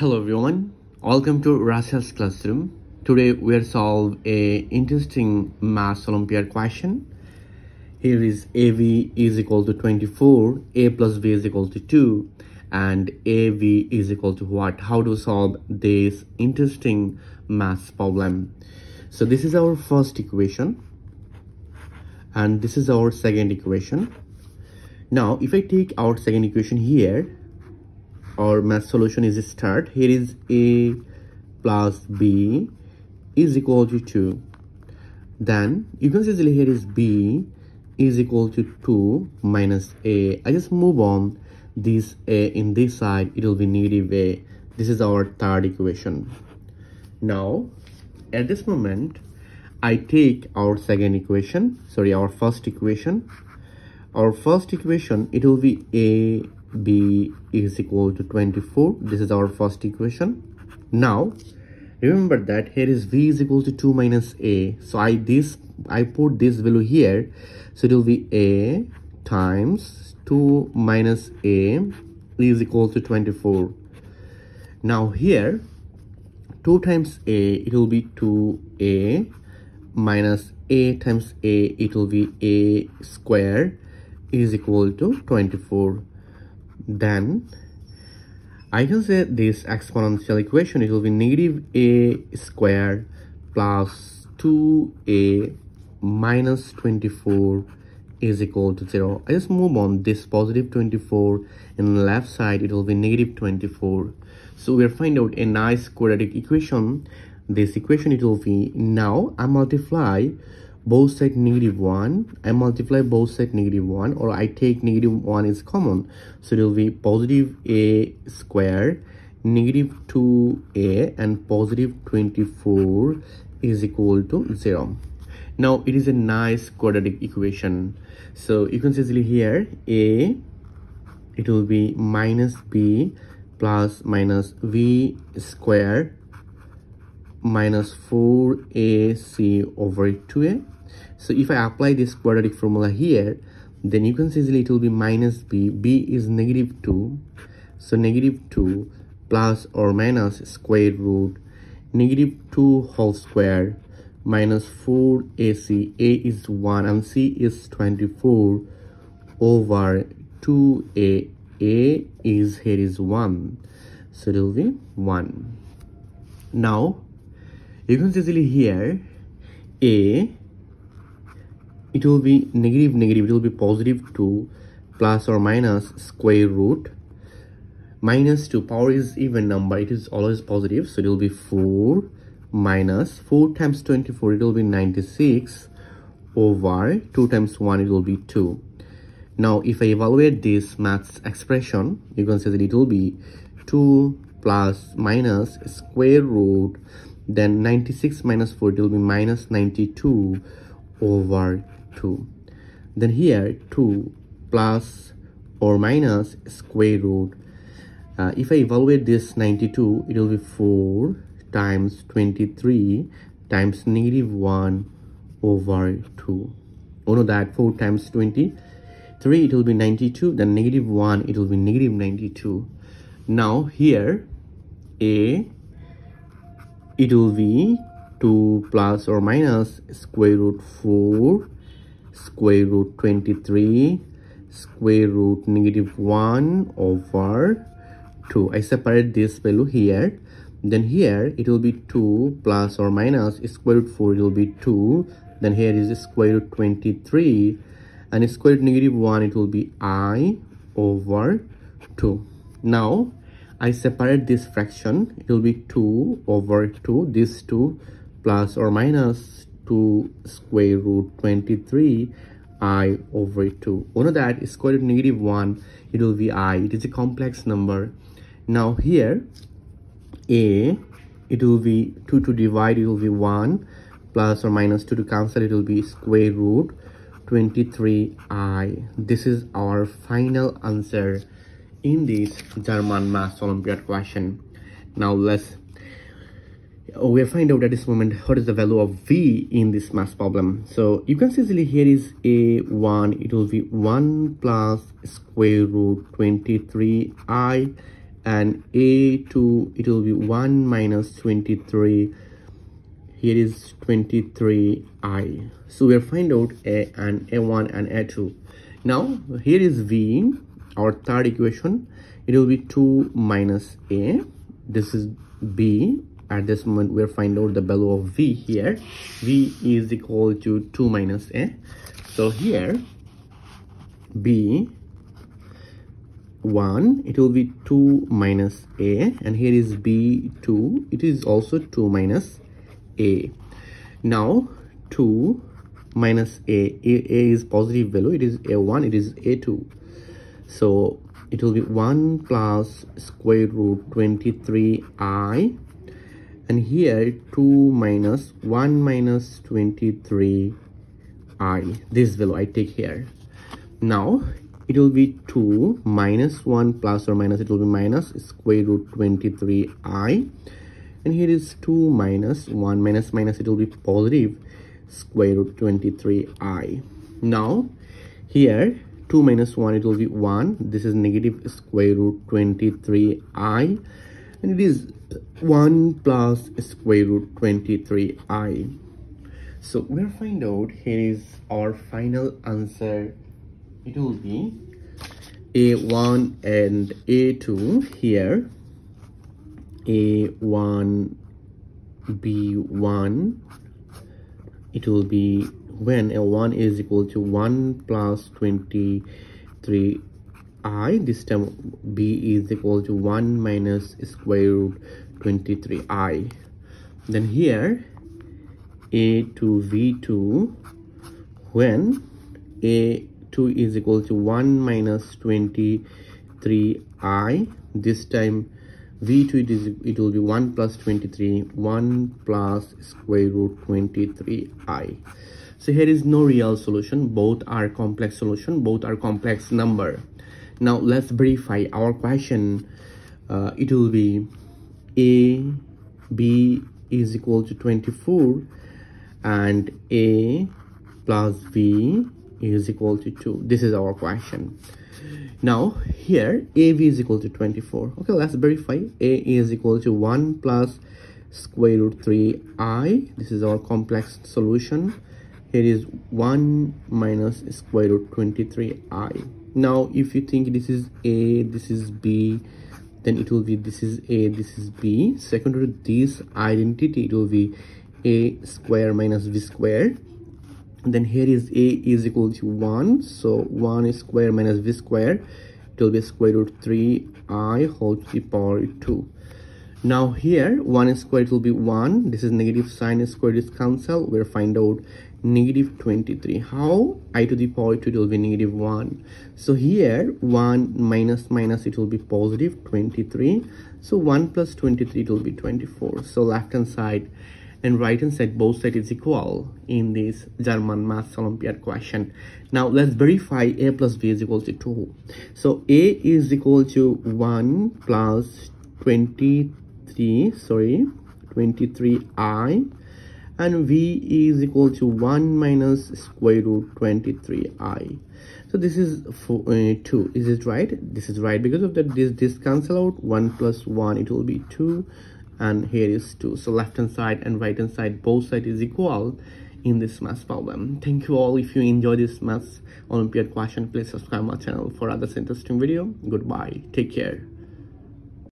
Hello everyone, welcome to Rashel's Classroom. Today we'll solve a interesting maths Olympiad question. Here is AV is equal to 24, A plus B is equal to 2, and AV is equal to what? How to solve this interesting maths problem. So this is our first equation and this is our second equation. Now if I take our second equation here, our math solution is start. Here is A plus B is equal to 2. Then you can see here is B is equal to 2 minus A. I just move on this A in this side. It will be negative A. This is our third equation. Now at this moment I take our first equation. Our first equation, it will be A B is equal to 24. This is our first equation. Now remember that here is V is equal to 2 minus A, so I put this value here, so it will be A times 2 minus A is equal to 24. Now here 2 times A, it will be 2A minus A times A, it will be A square is equal to 24. Then I can say this exponential equation, it will be negative A square plus 2A minus 24 is equal to 0. I just move on this positive 24 in the left side, it will be negative 24. So we'll find out a nice quadratic equation. This equation, it will be, now I multiply both side negative 1, or I take negative 1 is common, so it will be positive A square, negative 2A, and positive 24 is equal to 0. Now it is a nice quadratic equation. So you can see here A, it will be minus B plus minus V square minus 4ac over 2a. So if I apply this quadratic formula here, then you can see it will be minus B. B is negative 2, so negative 2 plus or minus square root negative 2 whole square minus 4ac. A is 1 and C is 24 over 2a. A is here is 1, so it will be 1. Now you can see here A, it will be negative, it will be positive 2 plus or minus square root minus 2. Power is even number, it is always positive, so it will be 4 minus 4 times 24, it will be 96 over 2 times 1, it will be 2. Now if I evaluate this maths expression, you can see that it will be 2 plus minus square root, then 96 minus 4, it will be minus 92 over 2. Then here 2 plus or minus square root, if I evaluate this 92, it will be 4 times 23 times negative 1 over 2. You know that 4 times 23, it will be 92, then negative 1, it will be negative 92. Now here A, it will be 2 plus or minus square root 4, square root 23, square root negative 1 over 2. I separate this value here. Then here it will be 2 plus or minus square root 4, it will be 2. Then here is square root 23 and square root negative 1, it will be I over 2. Now I separate this fraction, it will be 2 over 2, this 2 plus or minus 2 square root 23 I over 2. You know that square root negative 1, it will be I, it is a complex number. Now here A, it will be 2 to divide, it will be 1 plus or minus 2 to cancel, it will be square root 23 I. This is our final answer in this German math Olympiad question. Now we'll find out at this moment what is the value of V in this math problem. So you can see here is A1, it will be 1 plus square root 23i and a2, it will be 1 minus 23. Here is 23i. So we'll find out a and a1 and a2. Now here is v, our third equation. It will be 2 minus a. This is b. At this moment we'll find out the value of v here. V is equal to 2 minus a. So here b 1, it will be 2 minus a, and here is b2, it is also 2 minus a. Now 2 minus a is positive value, it is a1, it is a2, so it will be 1 plus square root 23i, and here 2 minus 1 minus 23i, this value I take here. Now it will be 2 minus 1 plus or minus, it will be minus square root 23i, and here is 2 minus 1 minus minus, it will be positive square root 23i. Now here 2 minus 1, it will be 1, this is negative square root 23i, and it is 1 plus square root 23i. So we'll find out, here is our final answer. It will be a1 and a2 here, a1, b1. It will be when a1 is equal to 1 plus 23i, this time b is equal to 1 minus square root 23i. Then here a2, v2, when a 2 is equal to 1 minus 23i, this time v2, it will be 1 plus 23, 1 plus square root 23i. So here is no real solution, both are complex solution, both are complex number. Now let's verify our question. It will be a b is equal to 24 and a plus b is equal to 2. This is our question. Now here av is equal to 24. Okay, let's verify. A is equal to 1 plus square root 3i, this is our complex solution. Here is 1 minus square root 23i. Now if you think this is a, this is b, then it will be this is a, this is b. Second to this identity, it will be a square minus b square. And then here is a is equal to 1, so 1 square minus v square, it will be square root 3i whole to the power 2. Now here 1 square, it will be 1, this is negative sign square, is cancel. We'll find out negative 23. How? I to the power 2, it will be negative 1. So here 1 minus minus, it will be positive 23, so 1 plus 23, it will be 24. So left hand side and right hand side, both sides is equal in this German Maths Olympiad question. Now let's verify a plus b is equal to 2. So a is equal to 1 plus 23i, and v is equal to 1 minus square root 23i. So this is 2. Is it right? This is right, because of that this cancel out. 1 plus 1, it will be 2, and here is 2. So left hand side and right hand side, both sides is equal in this math problem. Thank you all. If you enjoy this maths Olympiad question, please subscribe my channel for other interesting video. Goodbye, take care.